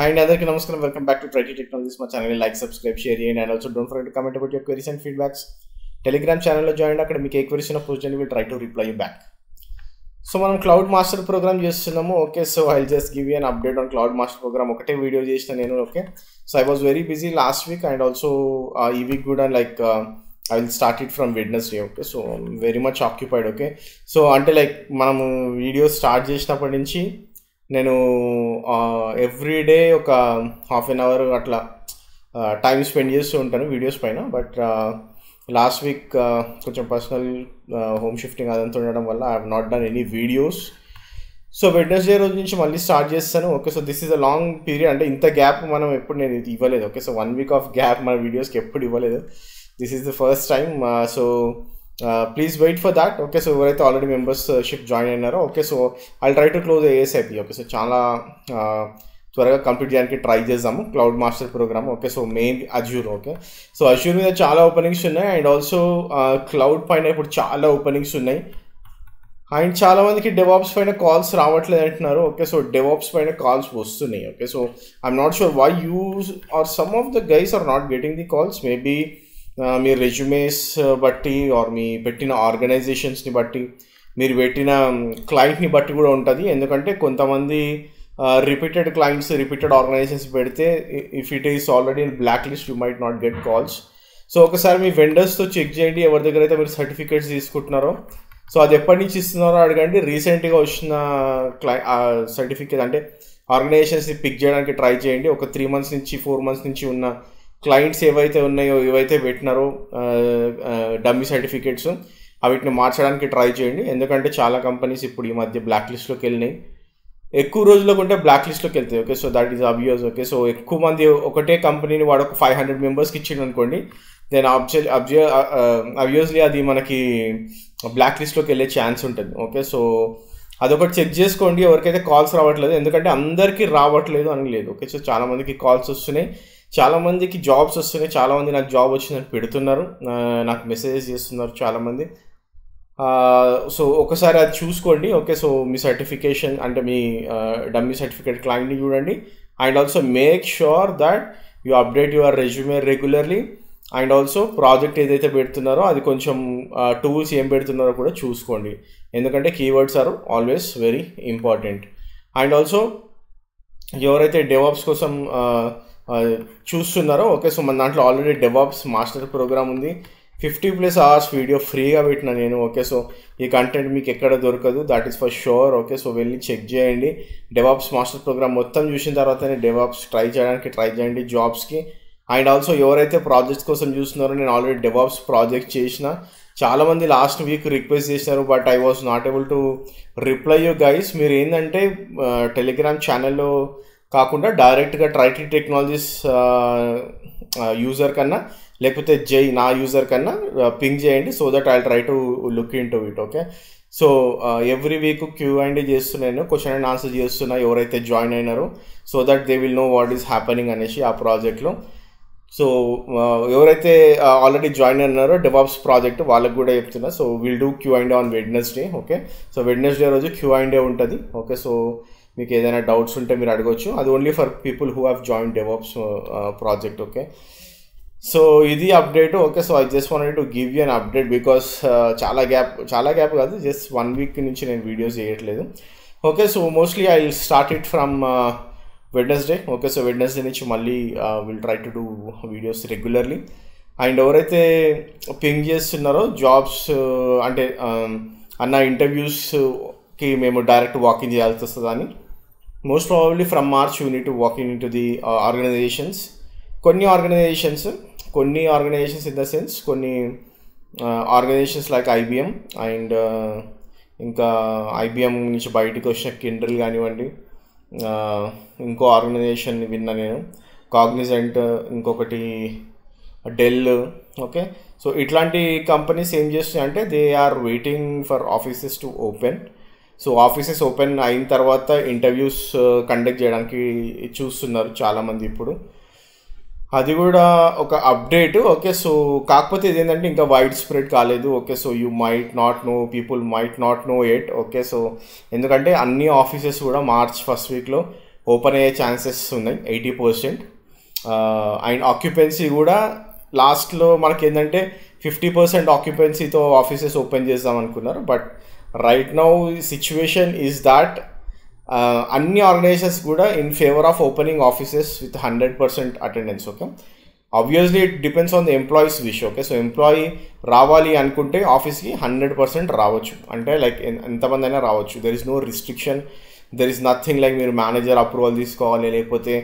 Hi and other namaskar and welcome back to Trie Tree Technologies. My channel, like, subscribe, share and also don't forget to comment about your queries and feedbacks. Telegram channel join academic queries and post and we will try to reply you back. So మనం CloudMasterProgram చేస్తున్నాము. Okay, so I'll just give you an update on CloudMasterProgram. ఒకటే video చేసిన నేను. Okay, so I was very busy last week and also ఈ week కూడా like I will start it from Wednesday. Okay, so I'm very much occupied. Okay, so అంటే like మనము video start చేసినప్పటి నుంచి నేను ఎవ్రీ డే ఒక half an hour అట్లా time spend చేస్తూ ఉంటాను వీడియోస్ పైన. బట్ లాస్ట్ వీక్ కొంచెం పర్సనల్ హోమ్ షిఫ్టింగ్ అదంతా ఉండడం వల్ల I have not done any videos. So Wednesday రోజు నుంచి మళ్ళీ స్టార్ట్ చేస్తాను. Okay, so this is a long period, అంటే ఇంత గ్యాప్ మనం ఎప్పుడు నేను ఇది ఇవ్వలేదు. Okay, so 1 week of gap మన వీడియోస్కి ఎప్పుడు ఇవ్వలేదు. This is the first time. So please wait for that. Okay, so ఎవరైతే ఆల్రెడీ మెంబర్షిప్ జాయిన్ అయినారో, okay so I'll try to close ASAP. Okay, so చాలా త్వరగా కంప్లీట్ చేయడానికి ట్రై చేద్దాము cloud master program. Okay, so main Azure. Okay, so Azure మీద చాలా openings ఉన్నాయి and also cloud పైన ఇప్పుడు చాలా ఓపెనింగ్స్ ఉన్నాయి అండ్ చాలామందికి డెవాప్స్ పైన కాల్స్ రావట్లేదు అంటున్నారు. ఓకే, సో డెవాప్స్ పైన కాల్స్ వస్తున్నాయి. Okay, so I'm not sure why you are some of the guys are not getting the calls. Maybe మీ రెజ్యూమేస్ బట్టి ఆర్ మీ పెట్టిన ఆర్గనైజేషన్స్ని బట్టి మీరు పెట్టిన క్లయింట్ని బట్టి కూడా ఉంటుంది. ఎందుకంటే కొంతమంది రిపీటెడ్ క్లయింట్స్ రిపీటెడ్ ఆర్గనైజేషన్స్ పెడితే if it is already in black list you might not get calls. So ఒకసారి మీ వెండర్స్తో చెక్ చేయండి ఎవరి దగ్గర అయితే మీరు సర్టిఫికేట్స్ తీసుకుంటున్నారో. సో అది ఎప్పటి నుంచి ఇస్తున్నారో అడగండి. రీసెంట్గా వచ్చిన సర్టిఫికేట్ అంటే ఆర్గనైజేషన్స్ని పిక్ చేయడానికి ట్రై చేయండి. ఒక 3 months నుంచి 4 months నుంచి ఉన్న క్లయింట్స్ ఏవైతే ఉన్నాయో ఏవైతే పెట్టినారో డమ్మీ సర్టిఫికేట్స్ అవిటిని మార్చడానికి ట్రై చేయండి. ఎందుకంటే చాలా కంపెనీస్ ఇప్పుడు ఈ మధ్య బ్లాక్ లిస్ట్లోకి వెళ్ళినాయి. ఎక్కువ రోజుల కంటే బ్లాక్ లిస్ట్లోకి వెళ్తాయి. Okay, so that is abuse. Okay, so ఎక్కువ మంది ఒకటే కంపెనీని వాడు ఒక 500 members ఇచ్చిండు అనుకోండి, దెన్ అబ్వియస్లీ అది మనకి బ్లాక్ లిస్ట్లోకి వెళ్ళే ఛాన్స్ ఉంటుంది. ఓకే, సో అదొకటి చెక్ చేసుకోండి ఎవరికైతే కాల్స్ రావట్లేదు. ఎందుకంటే అందరికీ రావట్లేదు అని లేదు. ఓకే, సో చాలామందికి కాల్స్ వస్తున్నాయి, చాలామందికి జాబ్స్ వస్తున్నాయి, చాలామంది నాకు జాబ్ వచ్చిందని పెడుతున్నారు, నాకు మెసేజెస్ చేస్తున్నారు చాలామంది. సో ఒకసారి అది చూసుకోండి. ఓకే, సో మీ సర్టిఫికేషన్ అంటే మీ డమ్మీ సర్టిఫికేట్ క్లయింట్ని చూడండి and also make sure that you update your resume regularly and also project ఏదైతే పెడుతున్నారో అది కొంచెం టూల్స్ ఏం పెడుతున్నారో కూడా చూసుకోండి. ఎందుకంటే keywords are always very important. And also ఎవరైతే డెవాప్స్ కోసం చూస్తున్నారో, ఓకే, సో మన దాంట్లో ఆల్రెడీ డెవాప్స్ మాస్టర్ ప్రోగ్రామ్ ఉంది. 50+ hours వీడియో ఫ్రీగా పెట్టినా నేను. ఓకే, సో ఈ కంటెంట్ మీకు ఎక్కడ దొరకదు, that is for sure. Okay, so వెళ్ళి చెక్ చేయండి. డెవాప్స్ మాస్టర్ ప్రోగ్రామ్ మొత్తం చూసిన తర్వాతనే డెవాప్స్ ట్రై చేయడానికి ట్రై చేయండి జాబ్స్కి. అండ్ ఆల్సో ఎవరైతే ప్రాజెక్ట్స్ కోసం చూస్తున్నారో, నేను ఆల్రెడీ డెవాప్స్ ప్రాజెక్ట్ చేసిన చాలామంది లాస్ట్ వీక్ రిక్వెస్ట్ చేసినారు, but I was not able to reply you guys. మీరు ఏంటంటే టెలిగ్రామ్ ఛానల్లో కాకుండా డైరెక్ట్గా ట్రై ట్రీ టెక్నాలజీస్ యూజర్ కన్నా లేకపోతే జై నా యూజర్ కన్నా పింగ్ చేయండి, so that I try to look into it. Okay, so every week Q&A చేస్తున్నాను, క్వశ్చన్ అండ్ ఆన్సర్ చేస్తున్నా ఎవరైతే జాయిన్ అయినారో, so that they will know what is happening అనేసి ఆ ప్రాజెక్ట్లో. సో ఎవరైతే ఆల్రెడీ జాయిన్ అయినారో డెవాప్స్ ప్రాజెక్ట్ వాళ్ళకి కూడా చెప్తున్నా. So will do Q&A on Wednesday. Okay, so Wednesday రోజు Q&A ఉంటుంది. ఓకే, సో మీకు ఏదైనా డౌట్స్ ఉంటే మీరు అడగవచ్చు. అది only for people who have join DevOps project. Okay, so ఇది update. Okay, so I just wanted to give you an update because చాలా గ్యాప్ కాదు, జస్ట్ 1 week నుంచి నేను వీడియోస్ చేయట్లేదు. Okay, so mostly I will start it from Wednesday. Okay, so Wednesday నుంచి మళ్ళీ will try to do videos regularly. And ఎవరైతే ping చేస్తున్నారో jobs అంటే అన్న ఇంటర్వ్యూస్కి మేము డైరెక్ట్ వాకింగ్ చేయాల్సి వస్తుందని, most probably from March you need to walking in to the organizations. కొన్ని ఆర్గనైజేషన్స్ ఇన్ ద సెన్స్ కొన్ని ఆర్గనైజేషన్స్ లైక్ IBM అండ్ ఇంకా IBM నుంచి బయటకు వచ్చిన Kindle కానివ్వండి, ఇంకో ఆర్గనైజేషన్ విన్నా నేను Cognizant, ఇంకొకటి Dell. ఓకే, సో ఇట్లాంటి కంపెనీస్ ఏం చేస్తున్నాయంటే they are waiting for offices to open. So offices open అయిన తర్వాత ఇంటర్వ్యూస్ కండక్ట్ చేయడానికి చూస్తున్నారు చాలామంది ఇప్పుడు. అది కూడా ఒక అప్డేట్. ఓకే, సో కాకపోతే ఇదేంటంటే ఇంకా వైడ్ స్ప్రెడ్ కాలేదు. Okay, so people might not know yet. Okay, so ఎందుకంటే అన్ని ఆఫీసెస్ కూడా మార్చ్ 1st weekలో ఓపెన్ అయ్యే ఛాన్సెస్ ఉన్నాయి 80%. అండ్ ఆక్యుపెన్సీ కూడా లాస్ట్లో మనకి ఏంటంటే 50% ఆక్యుపెన్సీతో ఆఫీసెస్ ఓపెన్ చేద్దాం అనుకున్నారు. But right now situation is that అన్ని ఆర్గనైజేషన్స్ కూడా in favour of opening offices with 100% attendance. Okay, obviously it depends on the employees wish. Okay, so employee రావాలి అనుకుంటే ఆఫీస్కి 100% రావచ్చు, అంటే లైక్ ఎంతమంది అయినా రావచ్చు. There is no restriction, there is nothing like మీరు మేనేజర్ అప్రూవల్ తీసుకోవాలి లేకపోతే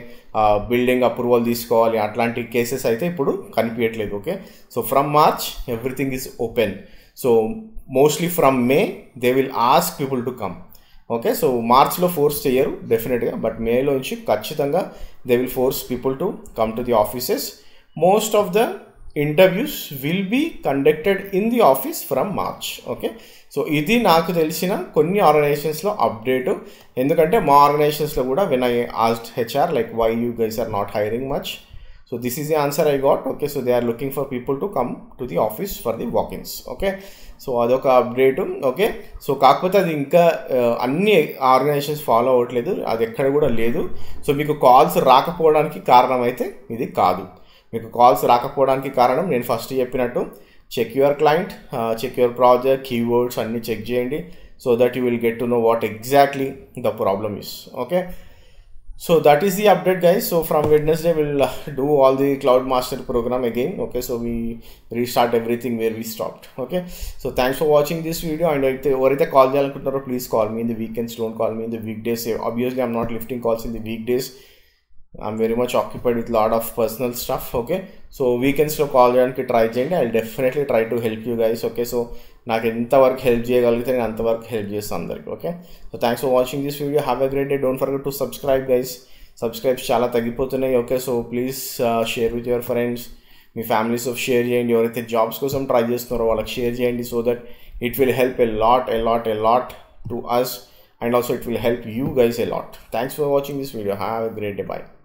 బిల్డింగ్ అప్రూవల్ తీసుకోవాలి, అట్లాంటి కేసెస్ అయితే ఇప్పుడు కనిపించట్లేదు. Okay, so from March everything is open. So mostly from May they will ask people to come. Okay, so మార్చ్లో force చేయరు డెఫినెట్గా, బట్ మేలో నుంచి ఖచ్చితంగా they will force people to come to the offices. Most of the interviews will be conducted in the office from March. Okay, so ఇది నాకు తెలిసిన కొన్ని ఆర్గనైజేషన్స్లో అప్డేట్. ఎందుకంటే మా ఆర్గనైజేషన్స్లో కూడా when I asked HR like why you guys are not hiring much, so this is the answer I got. Okay, so they are looking for people to come to the office for the walk-ins. Okay, so అదొక update. Okay, so కాకపోతే అది ఇంకా అన్ని organisations follow అవ్వట్లేదు, అది ఎక్కడ కూడా లేదు. సో మీకు కాల్స్ రాకపోవడానికి కారణం అయితే ఇది కాదు. మీకు కాల్స్ రాకపోవడానికి కారణం నేను ఫస్ట్ చెప్పినట్టు check your client, check your project, keywords అన్నీ చెక్ చేయండి so that you will get to know what exactly the problem is. Okay, so that is the update guys. So from Wednesday will do all the cloud master program again. Okay, so we restart everything where we stopped. Okay, so thanks for watching this video. And అయితే ఎవరైతే call చేయాలనుకుంటున్నారో please call me in the weekends, don't call me in the week days. Obviously I'm not lifting calls in the week days, I'm very much occupied with lot of personal stuff. Okay, so weekends lo call cheyaniki try cheyandi, I'll definitely try to help you guys. Okay, so naaku entha work help cheyagaluguthe nenu anta work help chestam andariki. Okay, so thanks for watching this video, have a great day. Don't forget to subscribe guys, subscribes chala tagipothunayi. Okay, so please share with your friends, మీ families of share చేయండి. ఎవరైతే jobs కోసం try చేస్తున్నారో వాళ్ళకి share చేయండి so that it will help a lot to us and also it will help you guys a lot. Thanks for watching this video, have a great day, bye.